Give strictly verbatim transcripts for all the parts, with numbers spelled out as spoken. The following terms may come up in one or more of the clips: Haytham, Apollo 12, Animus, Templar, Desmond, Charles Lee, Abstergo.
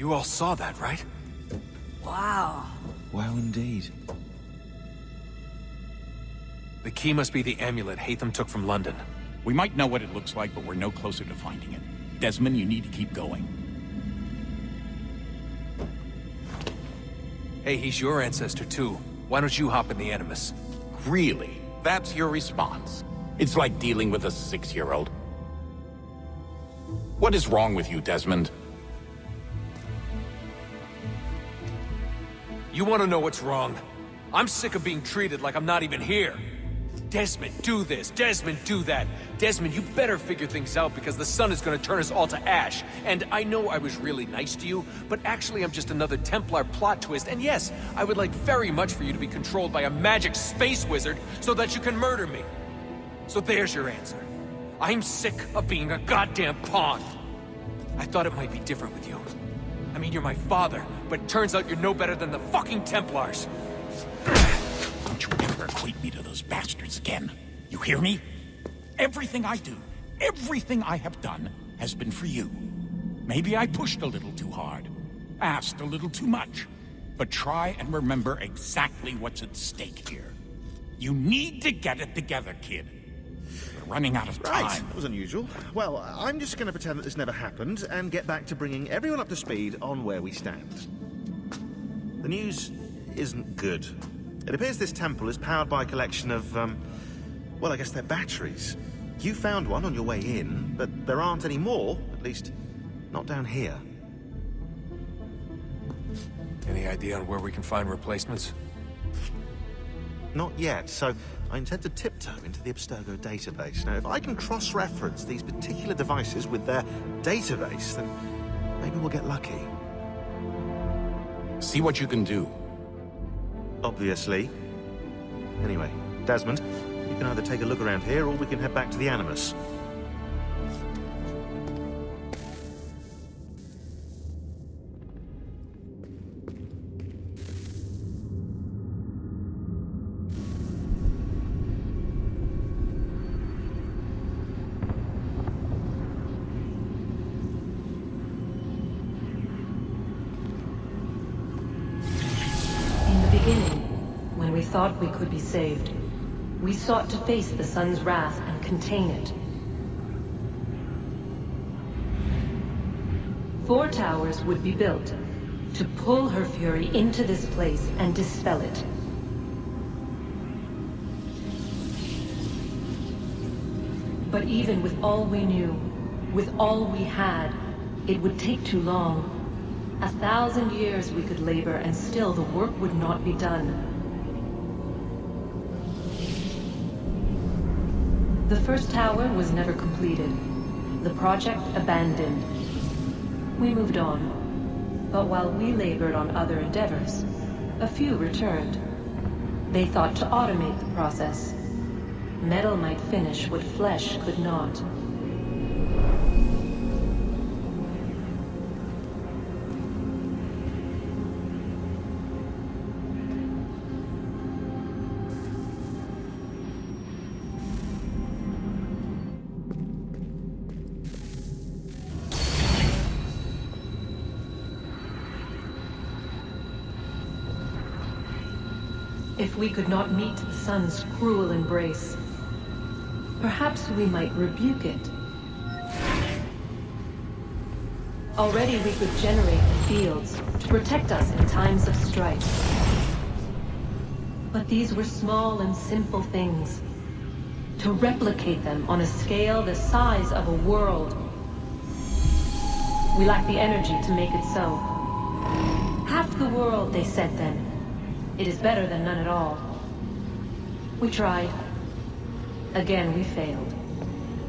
You all saw that, right? Wow. Wow, indeed. The key must be the amulet Haytham took from London. We might know what it looks like, but we're no closer to finding it. Desmond, you need to keep going. Hey, he's your ancestor, too. Why don't you hop in the Animus? Really? That's your response? It's like dealing with a six-year-old. What is wrong with you, Desmond? You want to know what's wrong? I'm sick of being treated like I'm not even here. Desmond, do this. Desmond, do that. Desmond, you better figure things out because the sun is going to turn us all to ash. And I know I was really nice to you, but actually I'm just another Templar plot twist. And yes, I would like very much for you to be controlled by a magic space wizard so that you can murder me. So there's your answer. I'm sick of being a goddamn pawn. I thought it might be different with you. I mean, you're my father, but turns out you're no better than the fucking Templars. Don't you ever equate me to those bastards again. You hear me? Everything I do, everything I have done, has been for you. Maybe I pushed a little too hard, asked a little too much, but try and remember exactly what's at stake here. You need to get it together, kid. We're running out of time. Right, that was unusual. Well, I'm just going to pretend that this never happened and get back to bringing everyone up to speed on where we stand. The news isn't good. It appears this temple is powered by a collection of, um, well, I guess they're batteries. You found one on your way in, but there aren't any more, at least not down here. Any idea on where we can find replacements? Not yet, so I intend to tiptoe into the Abstergo database. Now, if I can cross-reference these particular devices with their database, then maybe we'll get lucky. See what you can do. Obviously. Anyway, Desmond, you can either take a look around here or we can head back to the Animus. Thought we could be saved. We sought to face the sun's wrath and contain it. Four towers would be built to pull her fury into this place and dispel it. But even with all we knew, with all we had, it would take too long. A thousand years we could labor and still the work would not be done. The first tower was never completed. The project abandoned. We moved on. But while we labored on other endeavors, a few returned. They thought to automate the process. Metal might finish what flesh could not. If we could not meet the sun's cruel embrace, perhaps we might rebuke it. Already we could generate the fields to protect us in times of strife. But these were small and simple things. To replicate them on a scale the size of a world, we lack the energy to make it so. Half the world, they said then. It is better than none at all. We tried. Again, we failed.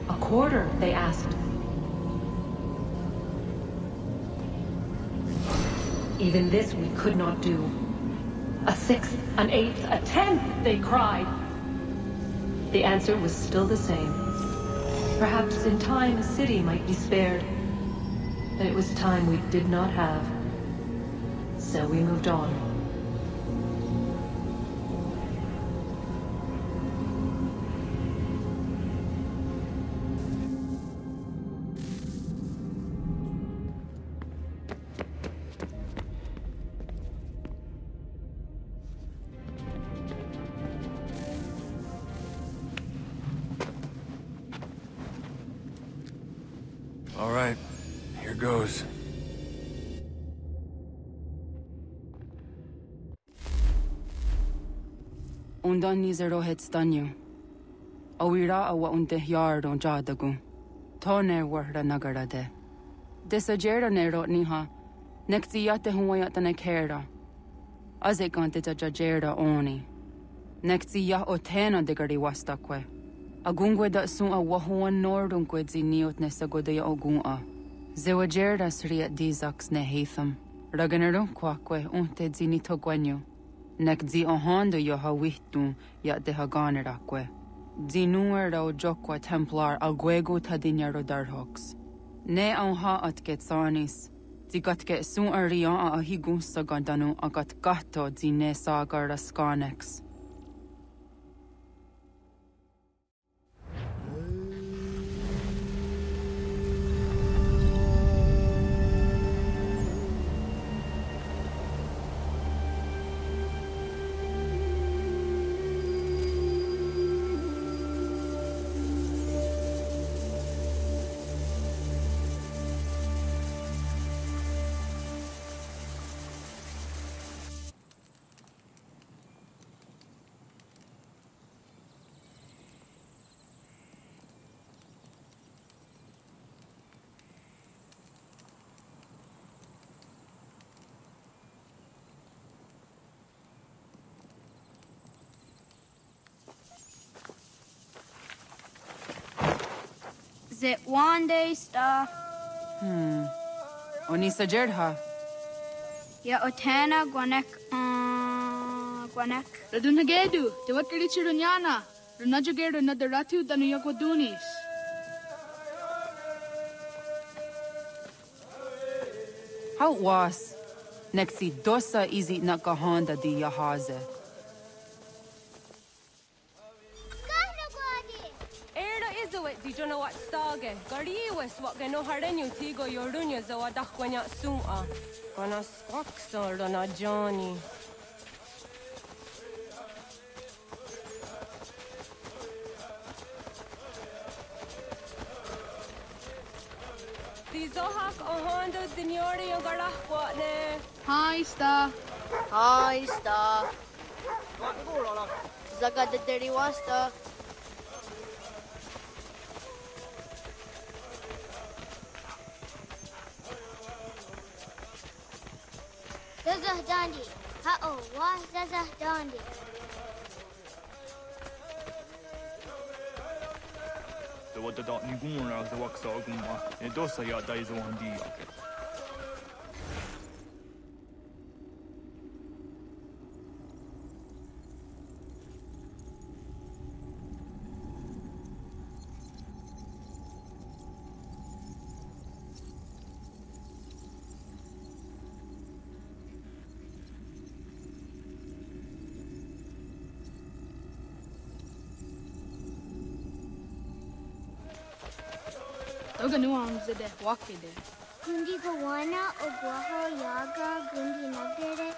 A quarter, they asked. Even this we could not do. A sixth, an eighth, a tenth, they cried. The answer was still the same. Perhaps in time a city might be spared. But it was time we did not have. So we moved on. All right, here goes. Undan nizerohet stanyu. Awira awa unteh yar don jadagu. Tone warda nagarade. Desajera nerot niha. Nektiyate humayatane kera. Azekante tajajera oni. Nektiyah otena degari wastakwe. Agungwe da sun awahuan nordunque ziniot nesagodea ogun'a. Zewajera sriat dizaks ne Haytham. Raganero quaque unte zinito guenyu. Nek zi ohondo yoha wihtun yat de haganerakwe. Zinuera o jokwa templar alguego tadinero darhox. Ne anha at ketsanis. Zikatke sun arian a higun sagandanu agat gato zine sagar raskanex. Is it one day stuff? Hmm. Onisa Jerdha. Ya Otana Guanek uh Guanek. Radunagedu, the Wakarichi Runyana, Runajager another Ratu than Yoko Dunis. How was Nexi Dosa Izi Nakahanda di Yahaze? Hi, Star. Hi, Star. Zaga de Teriwasta. Zazah Dandi. Ha-oh, wah Zazah Dandi. The water dot Nigun rounds the Waxaguma, and Dosaya dies on the Yaket. Gundi Gawana Oguaho Yaga Gundi Nagere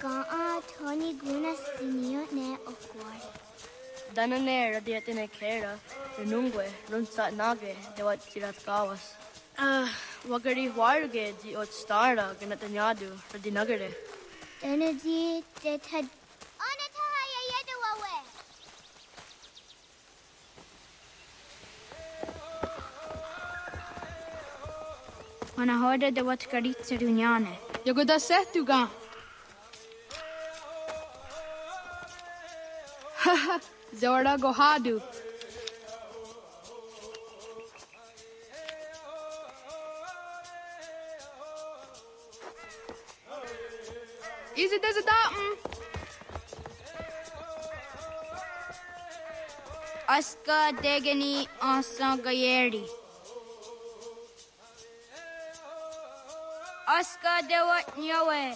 Gaa Tony Guna Sinio Ne Oguari. Danane Radiatine Kera, Renungue, Runsat Nage, the Wat Kiratgawas. Ah, Wagari Warge, the Ot Stara, Ganatanyadu, Radinagere. Danaji, that had Ana hora de wat karitsa dunyane. Yagoda setuga. Haha, Zora gohadu. Is it as a datum? Aska degani asa gayeri. Aska dewat nyawe.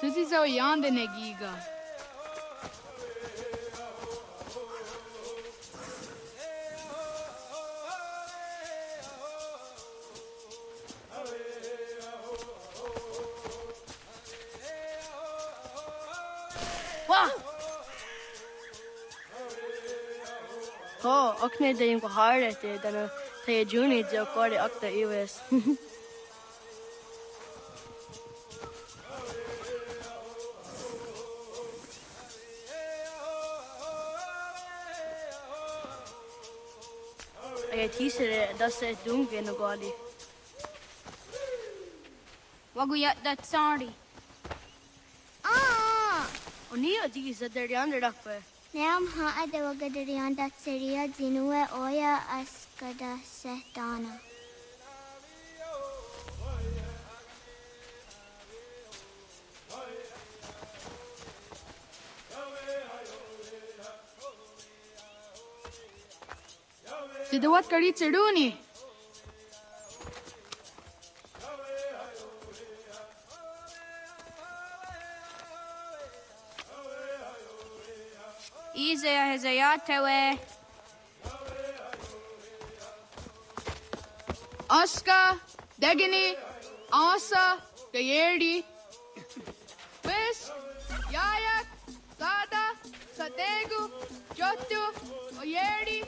Susi so yanda ne giga. Oh, okne de yim koharete dana te juni de okore akta iwes. Tisere das et dunge no gali. Wagu ya dat sari. Ah! Oni adi zadarian rakpe. Nam ha ada wagadarian dat seria jinue oya askada setana. Duvat kadi cheduni. Easy as a yatawe. Oscar, Dagini, Ansa, Gayerdi. Wes, Yayak, Sada, Sategu, Jotu, Oyerdi.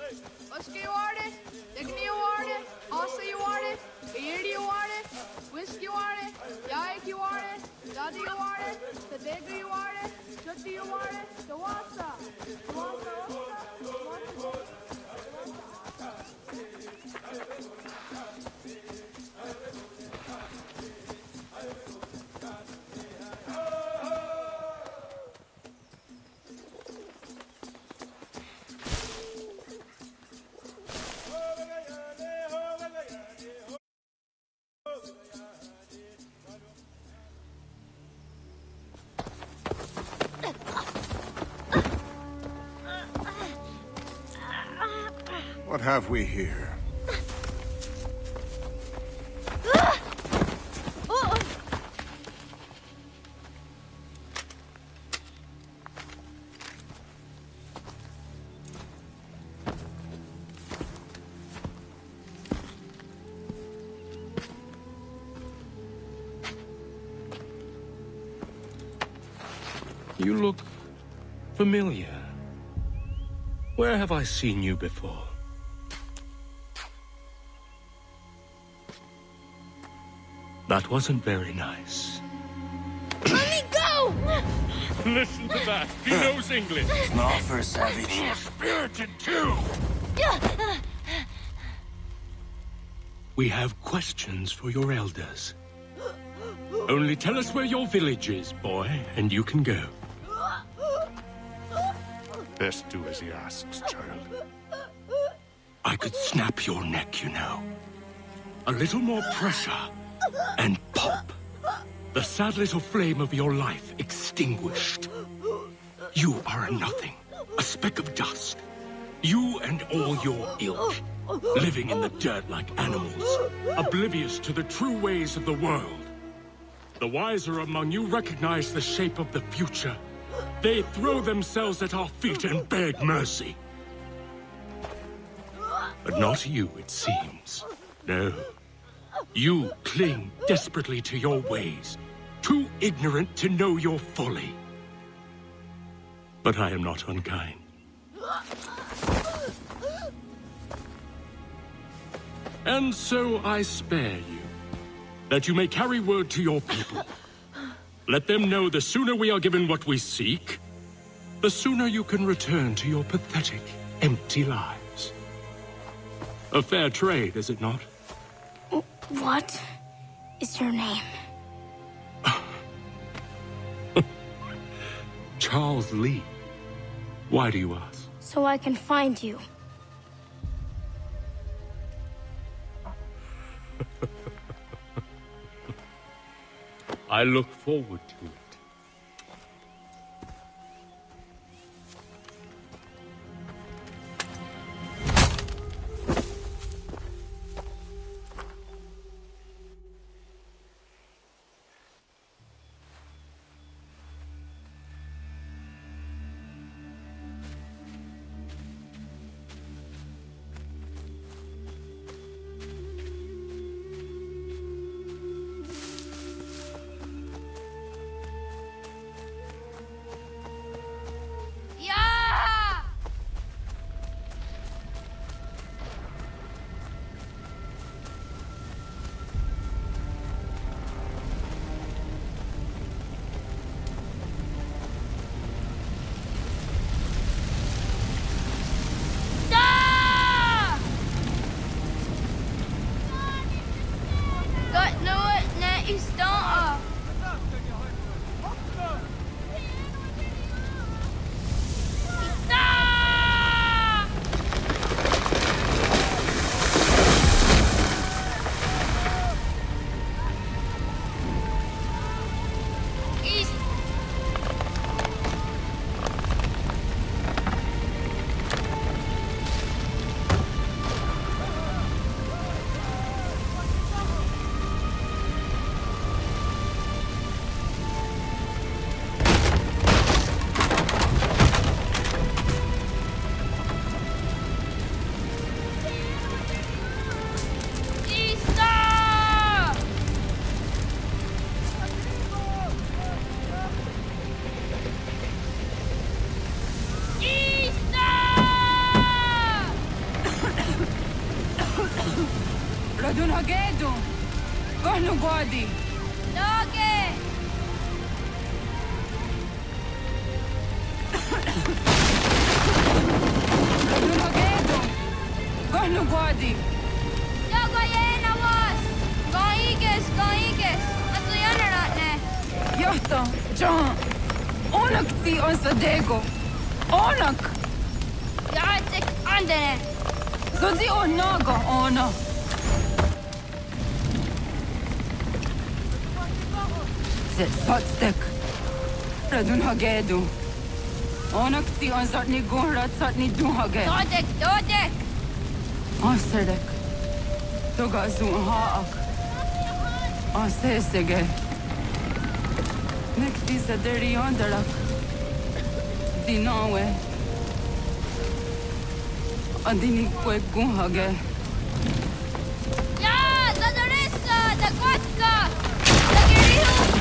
Whiskey water, Digni water, Ossa water, Beardy water, Whiskey water, Yaiki water, Dadi water, the Digri water, Chutti water, the Wassa, the Wassa, the Have we here? Uh, oh. You look familiar. Where have I seen you before? That wasn't very nice. Let me go! Listen to that. He knows English. Snarfer savage. You're spirited too. We have questions for your elders. Only tell us where your village is, boy, and you can go. Best do as he asks, child. I could snap your neck, you know. A little more pressure. And pop! The sad little flame of your life extinguished. You are a nothing, a speck of dust. You and all your ilk, living in the dirt like animals, oblivious to the true ways of the world. The wiser among you recognize the shape of the future. They throw themselves at our feet and beg mercy. But not you, it seems. No. You cling desperately to your ways, too ignorant to know your folly. But I am not unkind. And so I spare you, that you may carry word to your people. Let them know the sooner we are given what we seek, the sooner you can return to your pathetic, empty lives. A fair trade, is it not? What is your name? Charles Lee. Why do you ask? So I can find you. I look forward to it. Radun hagedu. Gonu godi. Doge. Radun hagedu. Gonu godi. Dogo yena was. Goiges, goiges. Atu yanaratne. Yohto, John. Onak ti osadego. Onak. Yaatek andene. Zodi onago ono. Potstek. Radun hagedu. Onak ti onsatni gunrat satni duhage. Dodek, dodek. Asedek. Dogazun haak. Asesege. Nekti saderi ondarak. Dinawe. Adini kwe gunhage. Ya, zadoresa, dagotka. Dagerihu.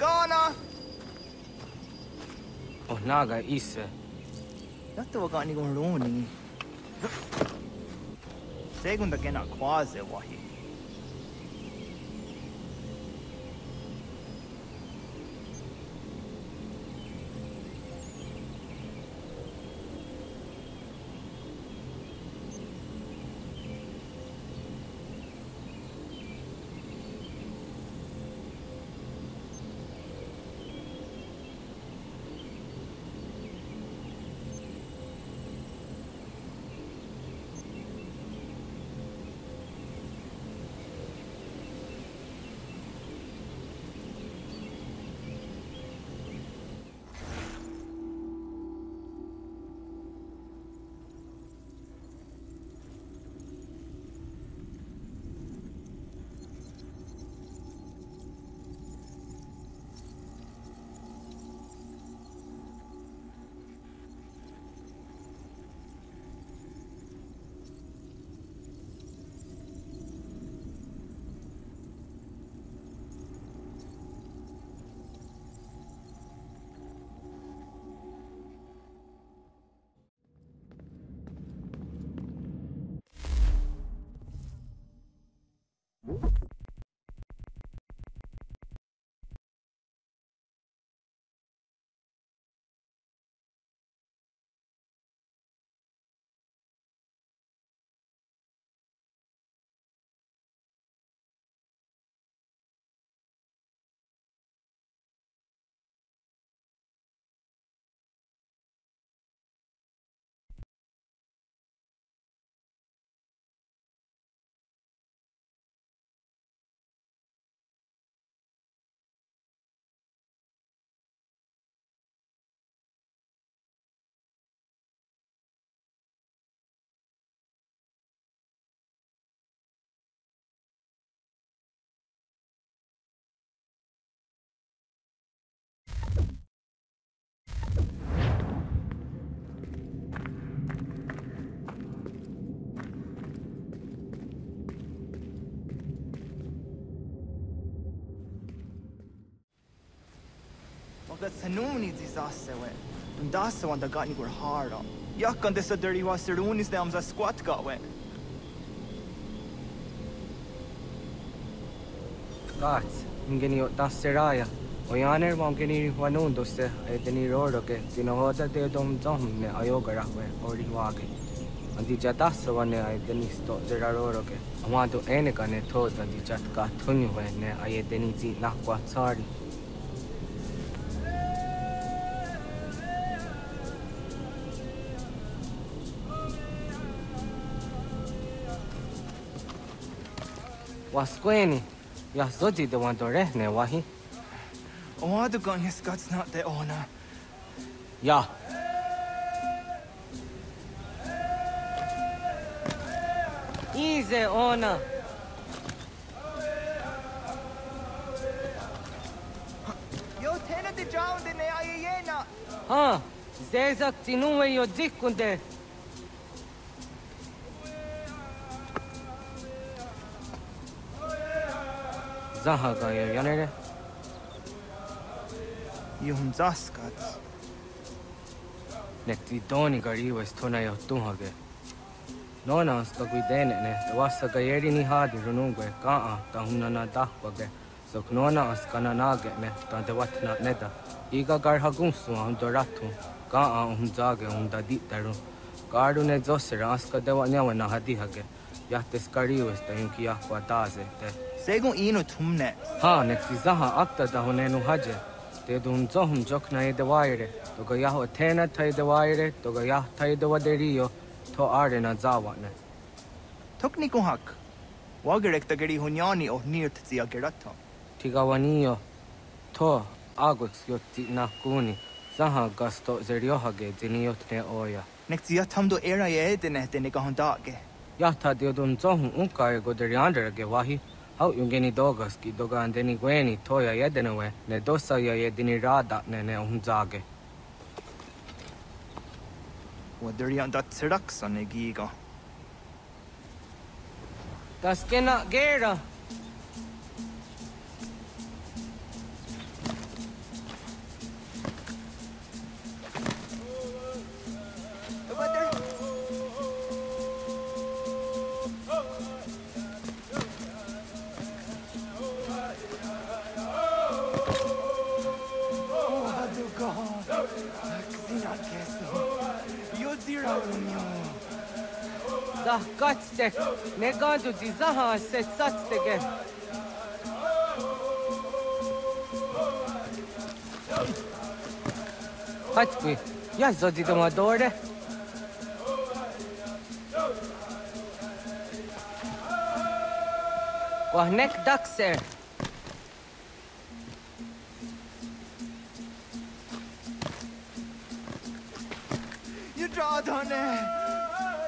Gana! Oh, naga isse. Yatta wakani gonroni. Segunda gena quase wahi. That sanuni disasewe. And that's the one that got me hard up. Yakan desa dirty was the runis them as a squat got wet. Gats, ingeni dasseraya. Oyaner mamgeni wanundo se edeni roro ke dinohoda de dom dom ne ayogara we ori wage. Andi jadasawane edeni sto zeraroro ke. Amado ene kane thoda di jatka thuni we ne ayedeni ji nakwa tsari. Wasqueni, Yasodi the one to rehne wahi. Oh, the gun his guts not the owner. Ya. He's the owner. Yo tenant the drowned in the Ayena. Huh, there's a tinuwe your dick on there. Zahaga yanere. Yum zaskat. Nekti doni gari was tona yo tunhage. No na stagui dene ne. Tawasa gayeri ni hadi runungwe kaa tahunana dahwage. Soknona askana nage ne. Tadewatna neda. Iga garhagunsu andoratu. Kaa umzage umdadi taru. Karune zosera askadewanyawana hadihage. Yahtes kariwes tayunki yahwa taze te. Segun ino tumne. Ha, next is Zaha Akta Dahonenu Haje. They don't zohum jokna the wire. Togayaho Tena tie the wire. Togayah tie the waderio. To Arena Zawane. Toknikuhak. Wagerek the Geri Hunyani of near Tiagerato. Tigawanio. To Agots Yoti Nakuni. Zaha Gasto Zeriohage, the Niotne Oya. Next Yatamdo era Edene, the Nikahondage. Yata de Dun Zohum Unkai Goderiander Gewahi. How you get any dogs, get dog and any gwenny, toy a yedenaway, ne dosa ye dini rada, ne umzage. What the rian that serax on a giga? Das cannot gera. Kaçtek, ne kadar dizaha set saçtege. Kaçki, ya zodi doma doğru. Kahnek dakser. Yudrad hane.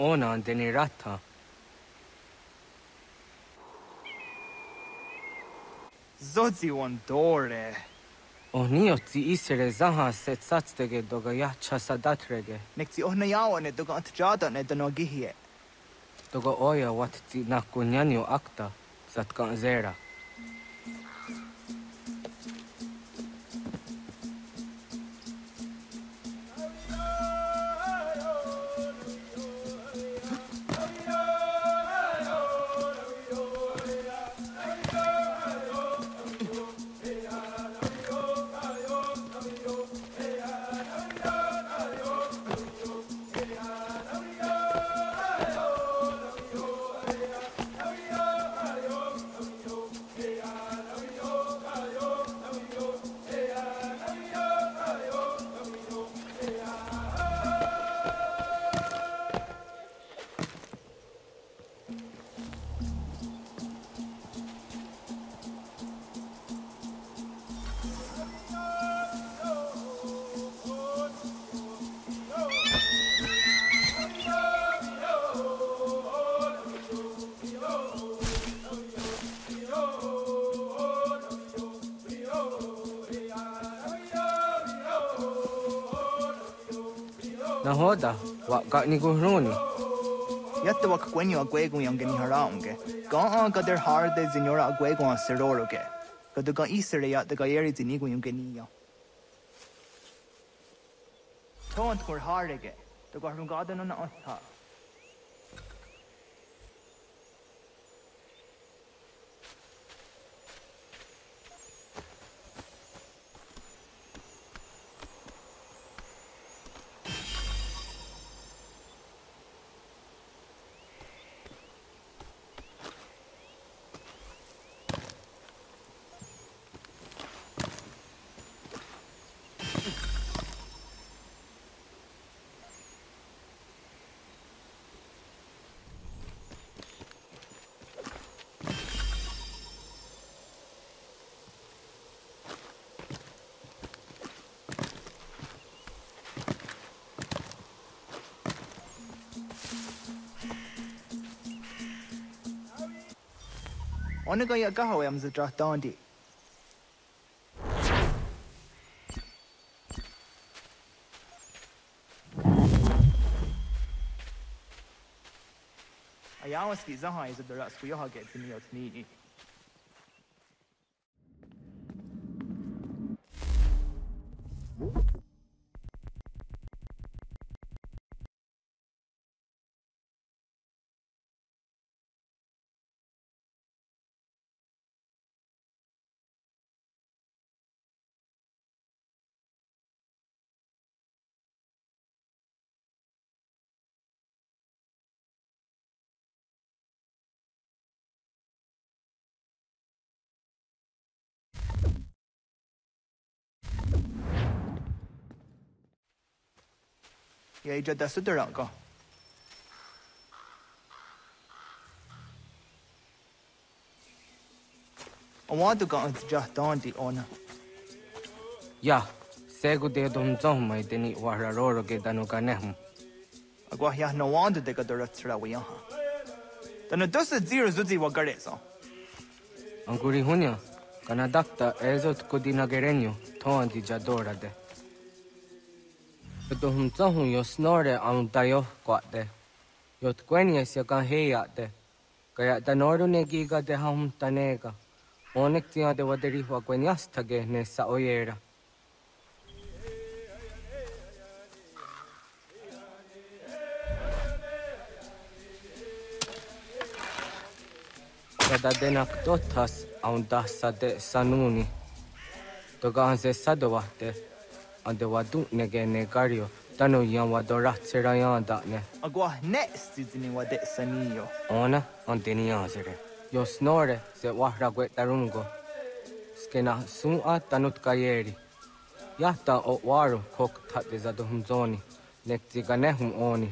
Ona deni rata. Zodzi on dore. Oni otzi isere zaha set satstege doga yacha sadatrege. Nekzi ohna yaone doga antjadane donogihe. Doga oya watzi nakunyanyo akta satkan zera. No joda, wakak ni kuhruni. Yet the wakwenyo aguego yang geni harange. Gone got their hard days in your aguego and seroroge. Got the gun easterly at the gayeri zinigo yung genio. Don't go hard again. The garden garden on the other. Ona gaya gaho yam zatra dandi. Ayawaski zaha is the rats we all get to me out need. Ya da da sudran ko. Ama da kan jahtan di ona. Ya, sego de dom zom mai teni wararoro ke danu kanem. Agwa ya no wanda de gadoratra wi ya. Tana dosa zero zuzi wa gareso. Anguri hunya, kana dakta ezot kodina gerenyo ton di jadora de. But hum tohun yo snore am tayo quate. Yot quenies yakan heyate. Kaya tanorune giga de hum tanega. Onectia de waterihua quenias tage nessa oyera. Kada denak totas am dasa de sanuni. Toganze sadovate. And the Wadu Negario, Tano Yamadora Serayan Dane. Agua next is in Wadet Sanio. Ona, on the Niazere. Your snore, the Wahraguetarungo. Skena soon at Tanut Cayeri. Yata o Waru, cock tat is at the Humzoni, Nectiganehum Oni.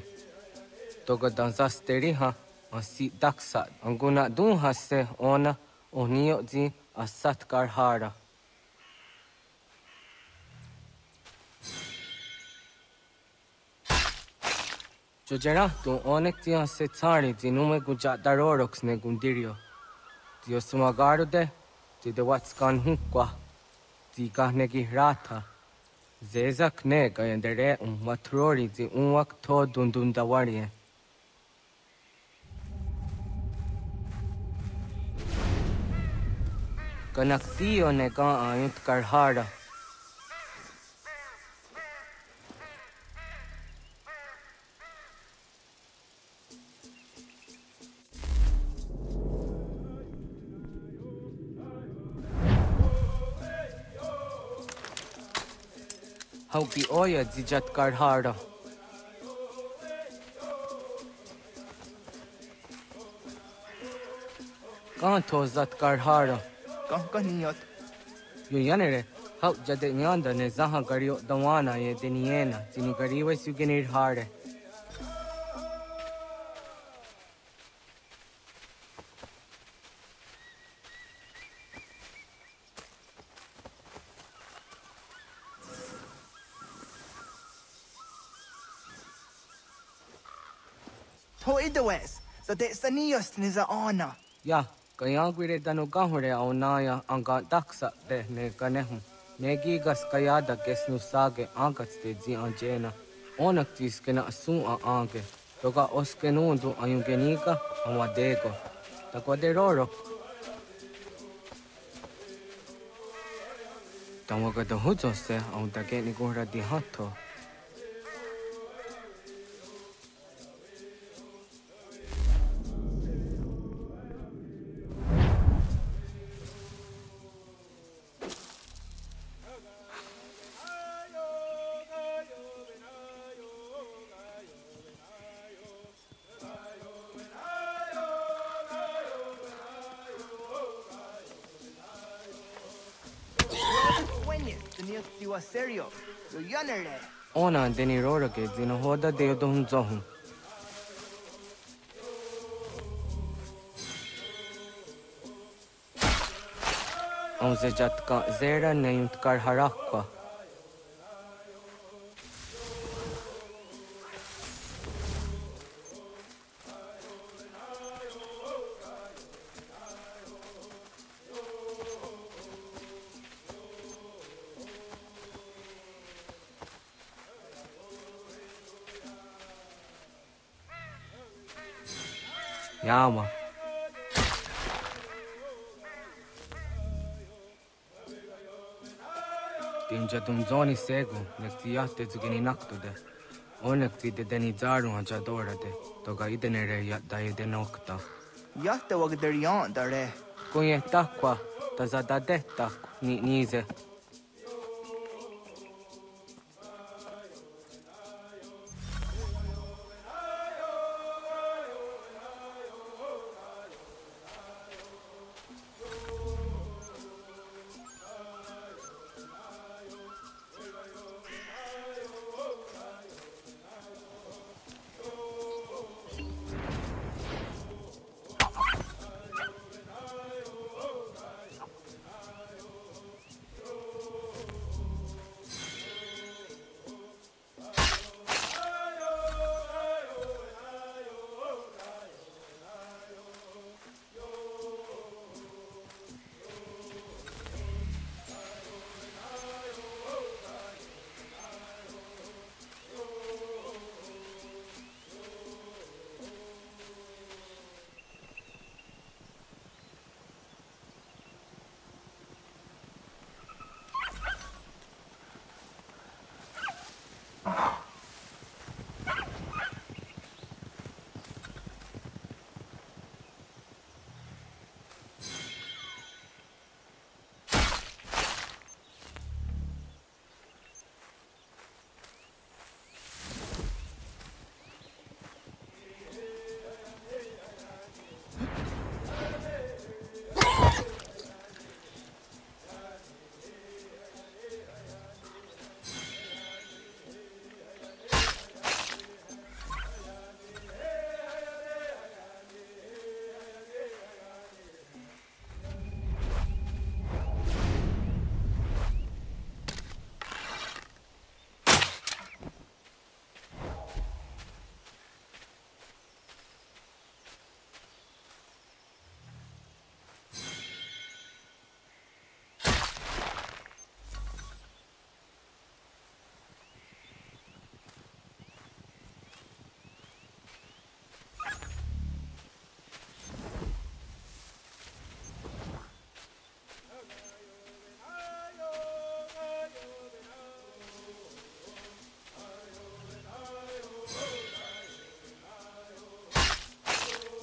Toga danzas teriha, on seat daxat, and guna dunha se ona, on Niotzi, a sat carhara. Jojerato onectia setari di nume gujatarorox negundirio. Dio sumagarde, di de watskan hunqua, di gahnegi rata. Zeza knega and the re um matrori di unwak to dundundawarie. Ganactio nega ayut karhara. Hauki oya dijat karhara. Kan tozat karhara. Kan kaniyat. Yuyanere, hau jade nyanda ne zaha gariyo dawana ye deniena, tini gariwe sugenir hare. Saniyos ni zaona. Ya, kayangwire danu gahure aonaya anga daksa de ne kanehu. Negi gas kayada kesnu sage angats de zi anjena. onaktis kena asuma anke. Toka oskenundu ayunkenika amadeko. Takoderoro. Tamaka da hutose aundake nikora di hato. Serio, lo yanere. Ona deni rora ke dino hoda de don zohun. Onze jatka zera neyut kar harakka. Yama. Tinja tunzoni sego, nektiyatte zgeni naktude. Onektide denizaru hajadorade. Toga idenere yatayede nokta. Yatte wagderian dare. Kunye takwa, tazadade tak ni nize.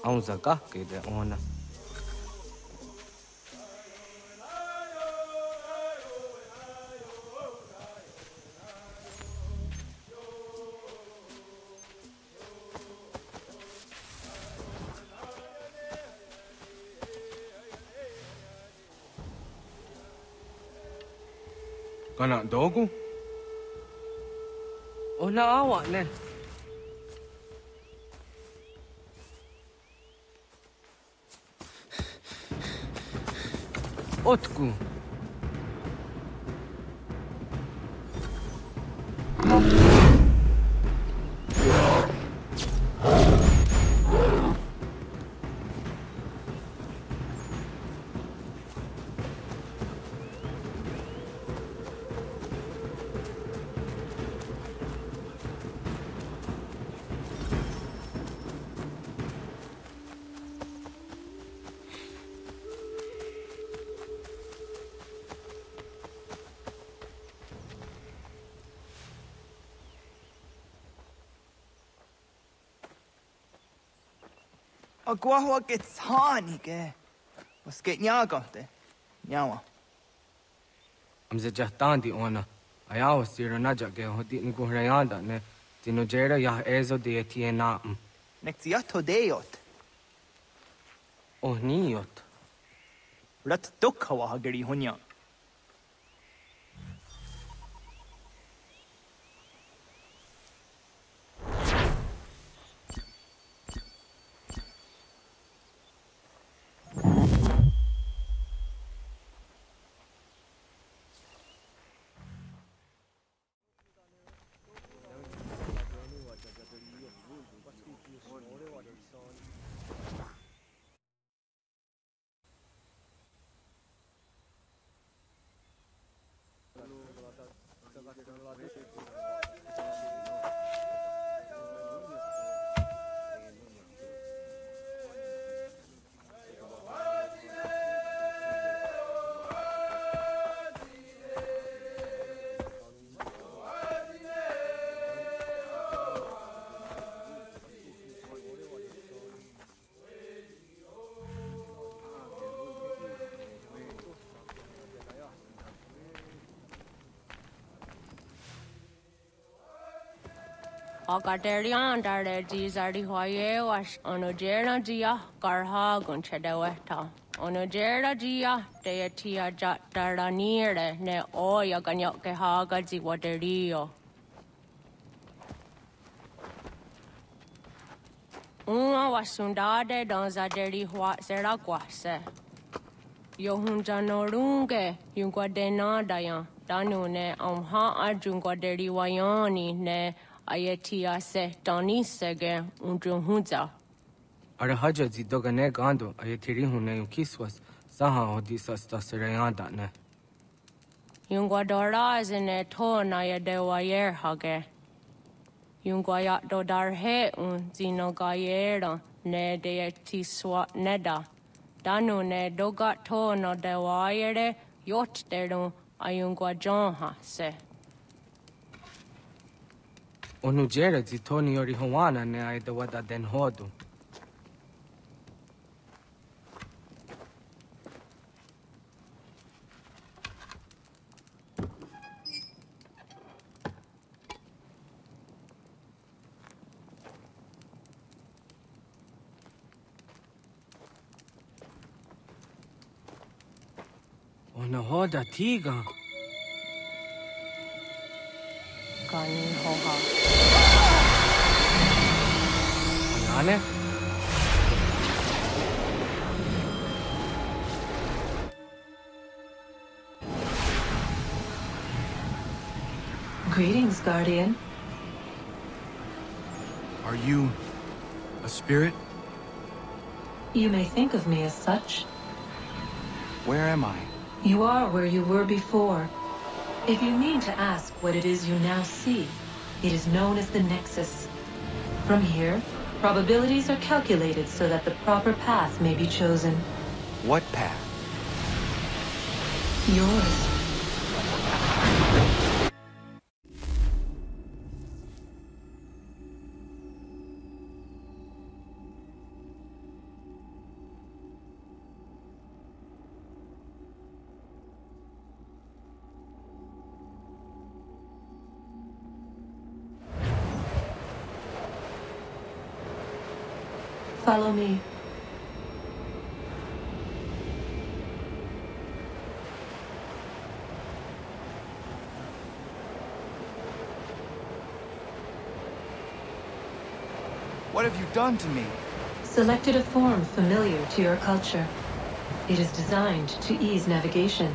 Aunza kahke de ona. Kana dogu? Ona awa ne? Otku. Agua gets hanige. Was geht Nyagante? Nyawa. Am Zajatandi ona. Ayao Sira Najage, Hodinigurayanda, ne Dinojera Yah Ezo de Tienatum. Nexiato deot. Oh, niot. Rat Dokawa Hagari Hunya. Akaterian dardiz ardihoye was onojera dia garha gonchadaweta onojera dia deatia jataraniere ne oya ganyoke hagazi waterio uma wasundade donzaderi hua seraquase yohunjanorunge yungwadena dayan danune amha ajungwaderi wayani ne Ayetiya se tani sege unjun hunza. Arahaja zidogane gando ayetiri hune yukiswas saha odisas tasireyanda ne. Yungwadora zine to na yedewa yerhage. Yungwayat dodarhe un zinogayera ne deeti swat neda. Danu ne dogat to no dewa yere yot derun ayungwajonha se. Onu Jared Zitoni or Rihuana near the water than Hodu. On a Hoda Tiga. Anne? Greetings, Guardian. Are you a spirit? You may think of me as such. Where am I? You are where you were before. If you mean to ask what it is you now see, it is known as the Nexus. From here, probabilities are calculated so that the proper path may be chosen. What path? Yours. Follow me. What have you done to me? Selected a form familiar to your culture. It is designed to ease navigation.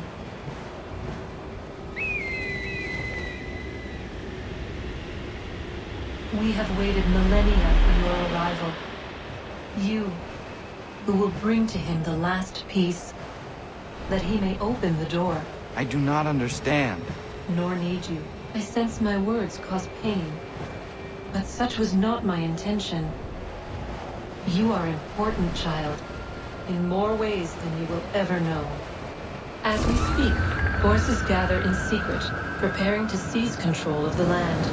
We have waited millennia for your arrival. You, who will bring to him the last piece, that he may open the door. I do not understand. Nor need you. I sense my words cause pain, but such was not my intention. You are important, child, in more ways than you will ever know. As we speak, forces gather in secret, preparing to seize control of the land.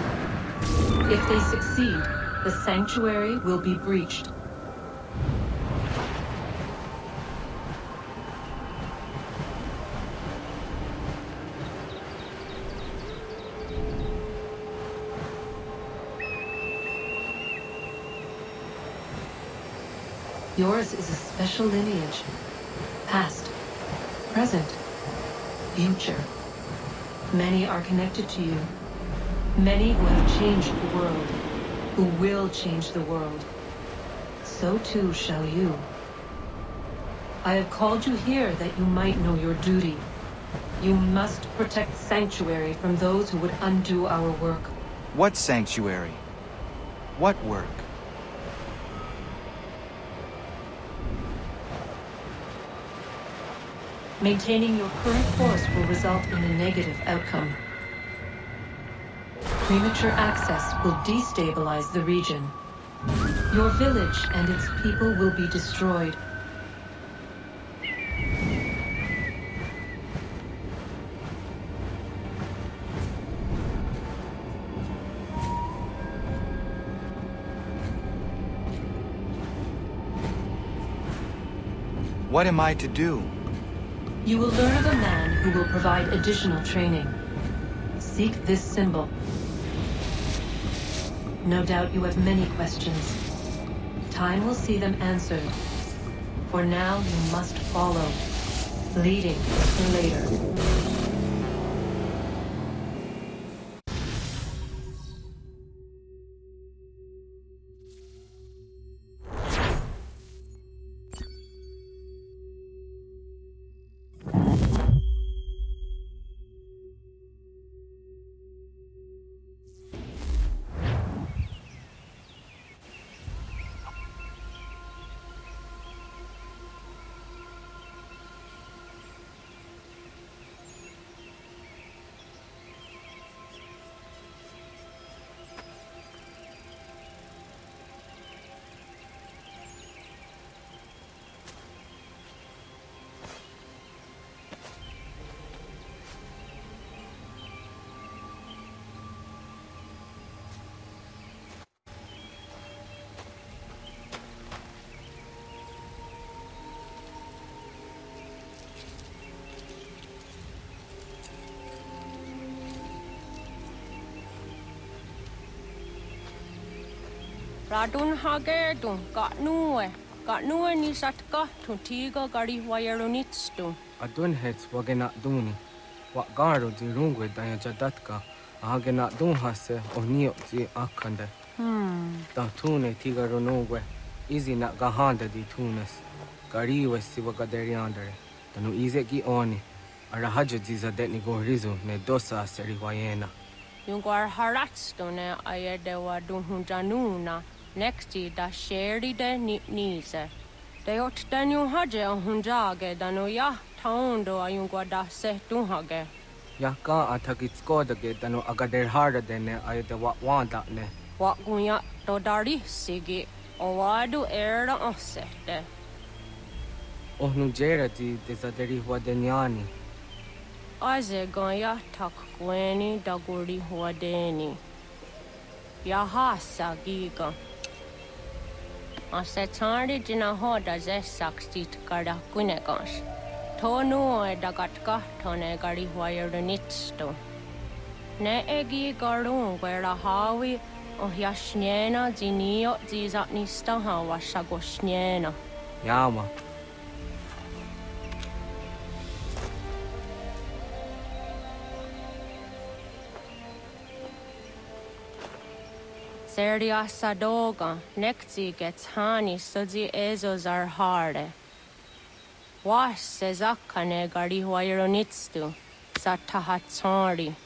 If they succeed, the sanctuary will be breached. Yours is a special lineage. Past, present, future. Many are connected to you. Many who have changed the world, who will change the world. So too shall you. I have called you here that you might know your duty. You must protect Sanctuary from those who would undo our work. What Sanctuary? What work? Maintaining your current course will result in a negative outcome. Premature access will destabilize the region. Your village and its people will be destroyed. What am I to do? You will learn of a man who will provide additional training. Seek this symbol. No doubt you have many questions. Time will see them answered. For now, you must follow, leading to later. Radun hager dun got nowhere. Got nowhere ni satka to tiga gari wayarunitstun. Adun hets wagenat duni. What garo di rungue dayajadatka. Hagenat dun hase or niopti akande. Hm. Da tune tigaronongue. Easy not gahanda di tunes. Gari was sivagaderiander. The no easy gi oni. Arahajiza detni go rizu ne dosa seriwayena. Yungar haratstone ayadewa dunhunjanuna. Next day, da sheri de nitnize. They ought to new haje on Hunjage, Danoya, Taundo, Ayungua da se dunhage. Yaka atakitskodaget, Dano Agader harder than I the what want that ne. What gunya to dari sigi, or why do air on set? Oh, Nujerati, desaderi wadeniani. Aze gonya tak gueni da guri wadeni. Yahasa giga. Asetanri dinahoda zesaksit karda kunegas. Tonu e dagatka tone gari wirenitsto. Ne egi garun wera hawi o yashnena zinio zizatnista hawa sagoshnena. Yama. Seria Sadoga, Nexi gets honey, so the Ezos are hard. Wash Sezakane Gari Wironitsu, Satahatsori.